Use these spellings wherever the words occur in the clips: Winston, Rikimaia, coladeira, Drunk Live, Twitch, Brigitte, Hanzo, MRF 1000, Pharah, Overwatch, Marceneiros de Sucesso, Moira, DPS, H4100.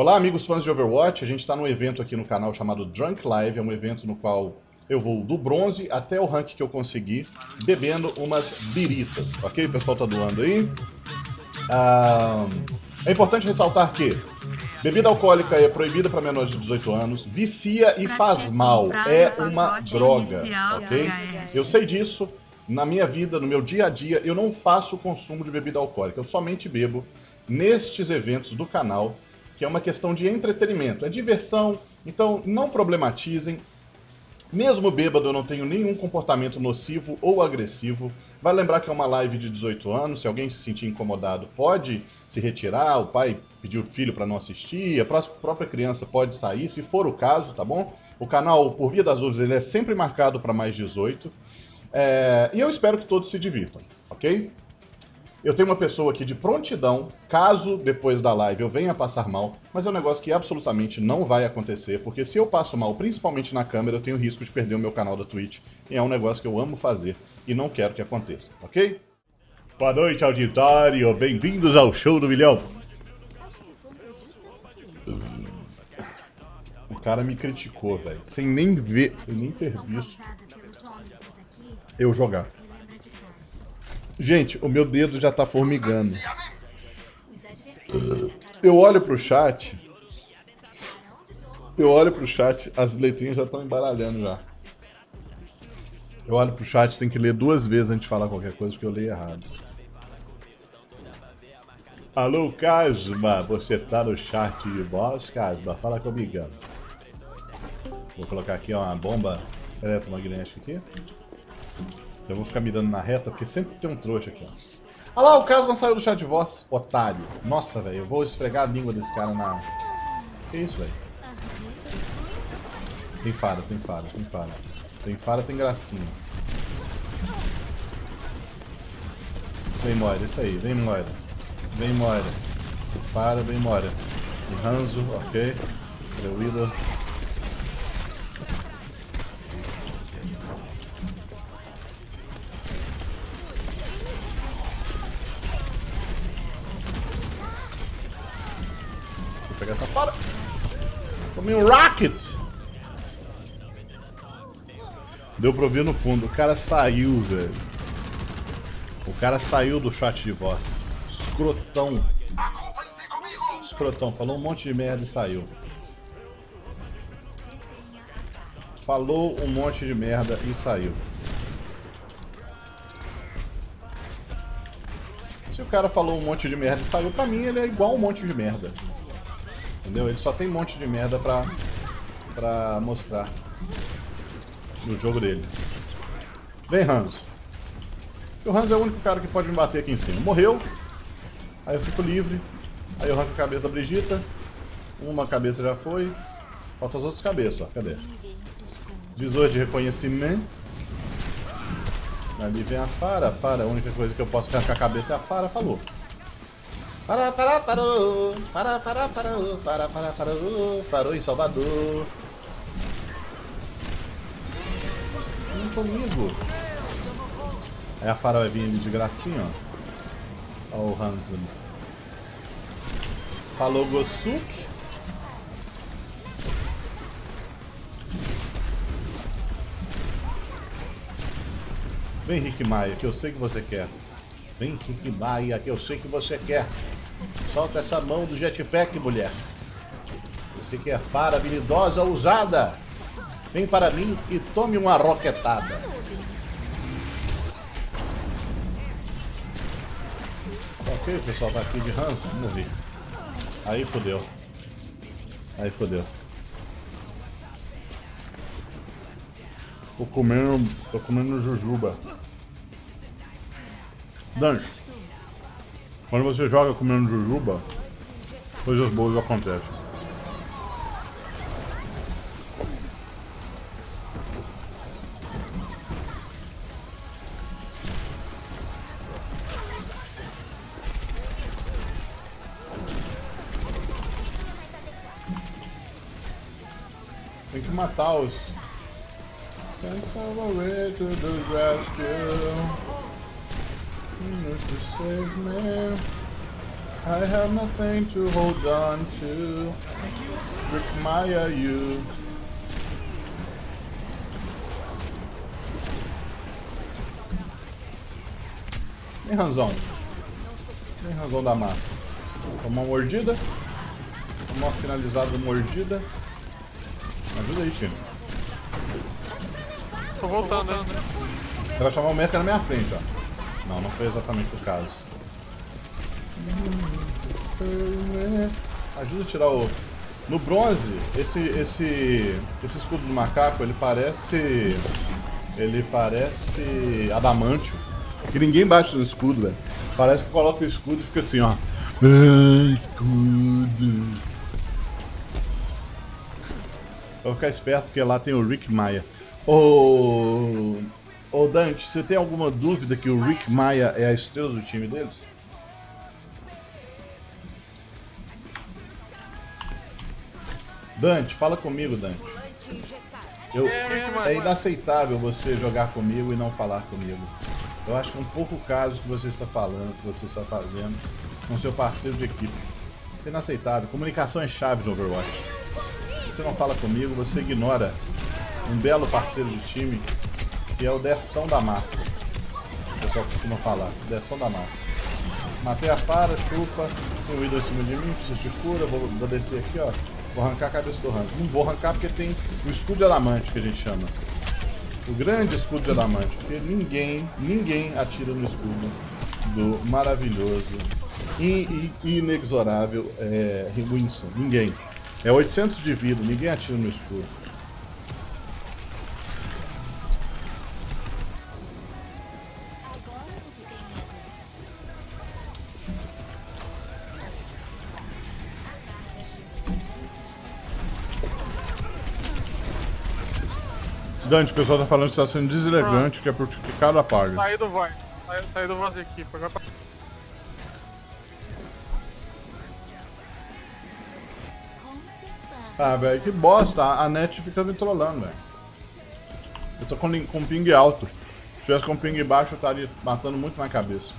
Olá, amigos fãs de Overwatch. A gente está num evento aqui no canal chamado Drunk Live. É um evento no qual eu vou do bronze até o rank que eu conseguir, bebendo umas biritas, ok? O pessoal tá doando aí. É importante ressaltar que bebida alcoólica é proibida para menores de 18 anos, vicia e faz mal, é uma droga, ok? Eu sei disso. Na minha vida, no meu dia a dia, eu não faço consumo de bebida alcoólica. Eu somente bebo nestes eventos do canal, que é uma questão de entretenimento, é diversão, então não problematizem. Mesmo bêbado eu não tenho nenhum comportamento nocivo ou agressivo. Vai lembrar que é uma live de 18 anos, se alguém se sentir incomodado pode se retirar, o pai pediu o filho para não assistir, a própria criança pode sair, se for o caso, tá bom? O canal, por via das dúvidas, ele é sempre marcado para mais 18, e eu espero que todos se divirtam, ok? Eu tenho uma pessoa aqui de prontidão, caso depois da live eu venha passar mal, mas é um negócio que absolutamente não vai acontecer, porque se eu passo mal, principalmente na câmera, eu tenho risco de perder o meu canal da Twitch, e é um negócio que eu amo fazer e não quero que aconteça, ok? Boa noite, auditório, bem-vindos ao Show do Milhão. O cara me criticou, velho, sem nem ver, sem nem ter visto eu jogar. Gente, o meu dedo já tá formigando. Eu olho pro chat. As letrinhas já estão embaralhando já. Eu olho pro chat, tem que ler duas vezes antes de falar qualquer coisa, porque eu leio errado. Alô, Casma, você tá no chat de voz, Casma? Fala comigo. Vou colocar aqui uma bomba eletromagnética aqui. Eu vou ficar mirando na reta, porque sempre tem um trouxa aqui, ó. Olha lá, o Casma saiu do chat de voz, otário. Nossa, velho, eu vou esfregar a língua desse cara na... Que isso, velho? Tem Pharah, tem gracinha. Vem, Moira, isso aí, vem Moira. Pharah, vem Moira. O Hanzo, ok. O Willow. Essa para. Tomei um rocket. Deu pra ouvir no fundo. O cara saiu, velho. O cara saiu do chat de voz. Escrotão. Escrotão. Falou um monte de merda e saiu. Se o cara falou um monte de merda e saiu, pra mim ele é igual um monte de merda. Entendeu? Ele só tem um monte de merda pra mostrar no jogo dele. Vem, Hanzo. O Hanzo é o único cara que pode me bater aqui em cima. Morreu. Aí eu fico livre. Aí eu arranco a cabeça da Brigitte. Uma cabeça já foi. Falta as outras cabeças, ó. Cadê? Visor de reconhecimento. Ali vem a Pharah. Pharah, a única coisa que eu posso arrancar a cabeça é a Pharah. Falou. Parou em Salvador. Vem comigo. Aí a Pharah vai vir ali de gracinha, ó. Ó o Hanzo. Falou, Gosuke. Vem, Rikimaia, que eu sei que você quer. Solta essa mão do jetpack, mulher. Você que é Pharah, habilidosa, ousada. Vem para mim e tome uma roquetada. Ok, o pessoal tá aqui de Hanzo. Vamos ver. Aí fodeu. Tô comendo jujuba. Danjo. Quando você joga comendo jujuba, coisas boas acontecem. Tem que matar os... I have nothing to hold on to. Rikimaia, you. Vem, Hanzão. Vem, Hanzão da massa. Toma uma mordida. Toma uma finalizada mordida. Me ajuda aí, time. Tô voltando, né? Ela chamou o meio aqui na minha frente, ó. Não, não foi exatamente o caso. Ajuda a tirar o... No bronze, esse escudo do macaco, ele parece adamante. Que ninguém bate no escudo, velho. Parece que coloca o escudo e fica assim, ó. Escudo. Vou ficar esperto porque lá tem o Rikimaia. Ô Dante, você tem alguma dúvida que o Rikimaia é a estrela do time deles? Dante, fala comigo, Dante. É inaceitável você jogar comigo e não falar comigo. Eu acho que é um pouco o caso que você está falando, que você está fazendo com seu parceiro de equipe. Isso é inaceitável. Comunicação é chave no Overwatch. Você não fala comigo, você ignora um belo parceiro de time que é o Destão da Massa. O pessoal costuma falar, Destão da Massa. Matei a Pharah, chupa, tem um ídolo em cima de mim, preciso de cura, vou descer aqui, ó. Vou arrancar a cabeça do Hanzo. Não vou arrancar porque tem o escudo de adamante que a gente chama. O grande escudo de adamante, porque ninguém atira no escudo do maravilhoso e inexorável Winston. Ninguém. É 800 de vida, ninguém atira no escudo. Dante, o pessoal tá falando que você tá sendo deselegante, que é por criticar a parte. Saí do voz, saí do voz aqui, foi pra... Ah, velho, que bosta, a net fica me trollando, velho. Eu tô com ping alto. Se tivesse com ping baixo, eu estaria matando muito mais cabeça.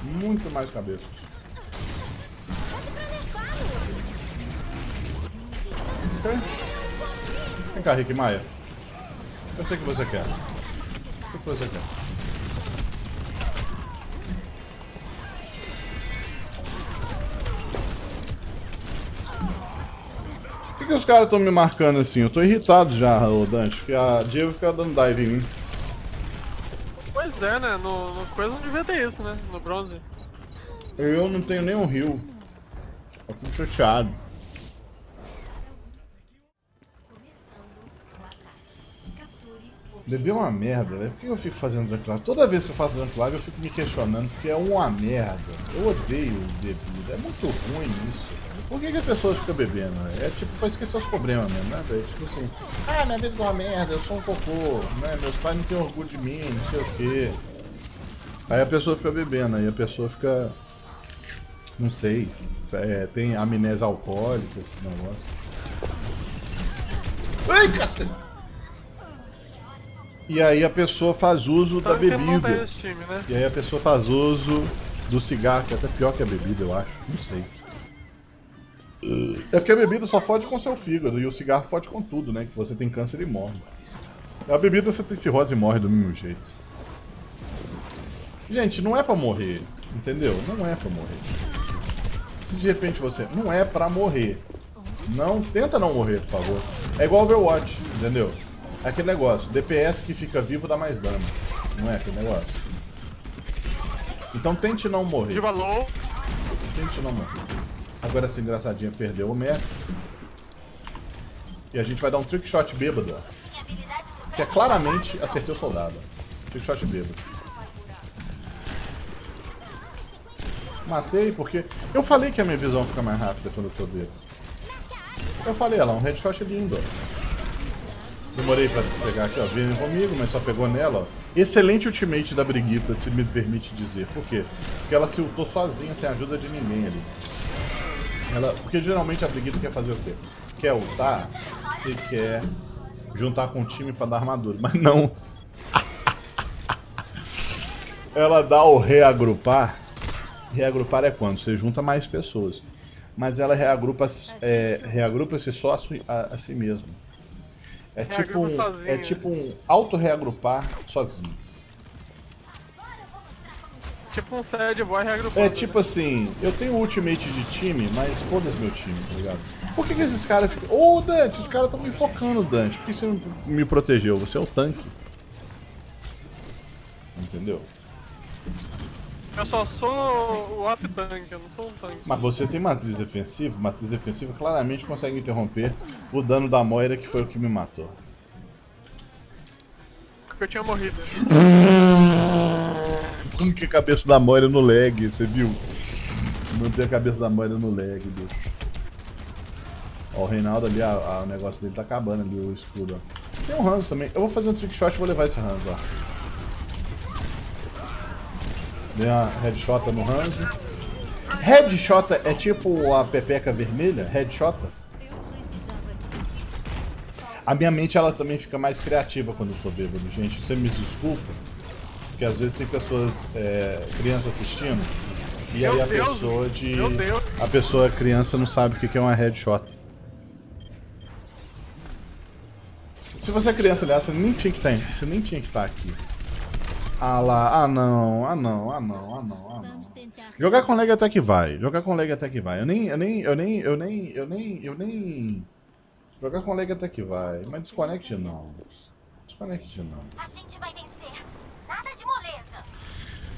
Muito mais cabeça. Ok. Vem cá, Rikimaia. Eu sei o que você quer. O que você quer? Por que os caras estão me marcando assim? Eu tô irritado já, ô Dante, que a Diego fica dando dive em mim. Pois é, né? No coisa não devia ter isso, né? No bronze. Eu não tenho nenhum heal. Tô tudo chateado. Bebê é uma merda, velho. Por que eu fico fazendo Drunk Live? Toda vez que eu faço Drunk Live eu fico me questionando, porque é uma merda. Eu odeio bebida, é muito ruim isso. Por que as pessoas ficam bebendo? É tipo pra esquecer os problemas mesmo, né, velho? Tipo assim, ah, minha vida é uma merda, eu sou um cocô, né? Meus pais não têm orgulho de mim, não sei o quê. Aí a pessoa fica bebendo, aí a pessoa fica... Não sei, tem amnésia alcoólica, esse negócio. Ai, cacete! E aí a pessoa faz uso da bebida. Time, né? E aí a pessoa faz uso do cigarro, que é até pior que a bebida, eu acho. Não sei. É porque a bebida só fode com seu fígado e o cigarro fode com tudo, né? Que você tem câncer e morre. A bebida você tem cirrose e morre do mesmo jeito. Gente, não é pra morrer, entendeu? Não é pra morrer. Se de repente você... Não é pra morrer. Não, tenta não morrer, por favor. É igual Overwatch, entendeu? É aquele negócio, DPS que fica vivo dá mais dano. Não é aquele negócio? Então tente não morrer. De valor. Tente não morrer. Agora essa engraçadinha perdeu o meta. E a gente vai dar um trickshot bêbado, ó. Que é claramente acertei o soldado. Trickshot bêbado. Matei porque... Eu falei que a minha visão fica mais rápida quando eu tô bêbado. Eu falei, olha lá, um headshot lindo, ó. Demorei pra pegar aqui, ó, veio comigo, mas só pegou nela, ó. Excelente ultimate da Brigitte, se me permite dizer. Por quê? Porque ela se ultou sozinha, sem ajuda de ninguém ali. Ela... Porque geralmente a Brigitte quer fazer o quê? Quer ultar e quer juntar com o time pra dar armadura, mas não. Ela dá o reagrupar Reagrupar é quando você junta mais pessoas. Mas ela reagrupa-se só a si mesma. É tipo um auto-reagrupar sozinho. Tipo um sad boy reagrupado. É tipo assim, eu tenho ultimate de time, mas foda-se meu time, tá ligado? Por que, que esses caras ficam... Ô, Dante, esses caras estão me focando, Dante. Por que você me protegeu? Você é o tanque. Entendeu? Eu só sou o off-tank, eu não sou um tanque. Mas você tem matriz defensiva claramente consegue interromper o dano da Moira, que foi o que me matou. Porque eu tinha morrido. Como que a cabeça da Moira no lag, você viu? Mantém a cabeça da Moira no lag, bicho. Ó, o Reinaldo ali, o negócio dele tá acabando ali, o escudo, ó. Tem um Hanzo também, eu vou fazer um trickshot e vou levar esse Hanzo, ó. Dei uma headshot no Hanzo. Headshot é tipo a pepeca vermelha? Headshot? A minha mente ela também fica mais criativa quando eu tô bêbado, gente. Você me desculpa, porque às vezes tem pessoas, crianças assistindo, e aí a criança não sabe o que é uma headshot. Se você é criança, aliás, você nem tinha que estar aqui. Ah lá, ah não. Jogar com lag até que vai, eu nem... Jogar com lag até que vai, mas desconecte não. A gente vai vencer, nada de moleza.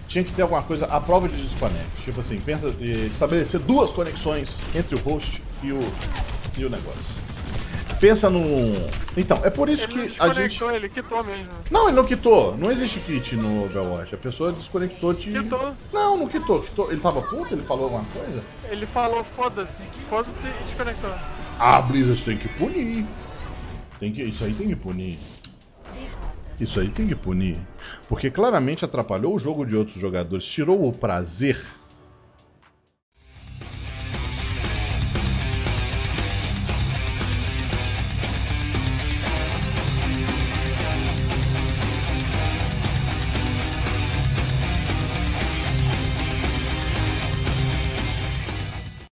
Tinha que ter alguma coisa, a prova de desconecte, tipo assim, pensa em estabelecer duas conexões entre o host e o negócio. Pensa no... Então, é por isso que a gente... Ele quitou mesmo. Não, ele não quitou. Não existe kit no Overwatch. A pessoa desconectou de... Quitou. Não, não quitou. Ele tava puto? Ele falou alguma coisa? Ele falou foda-se. Foda-se e desconectou. Ah, Blizzard tem que punir. Isso aí tem que punir. Porque claramente atrapalhou o jogo de outros jogadores. Tirou o prazer...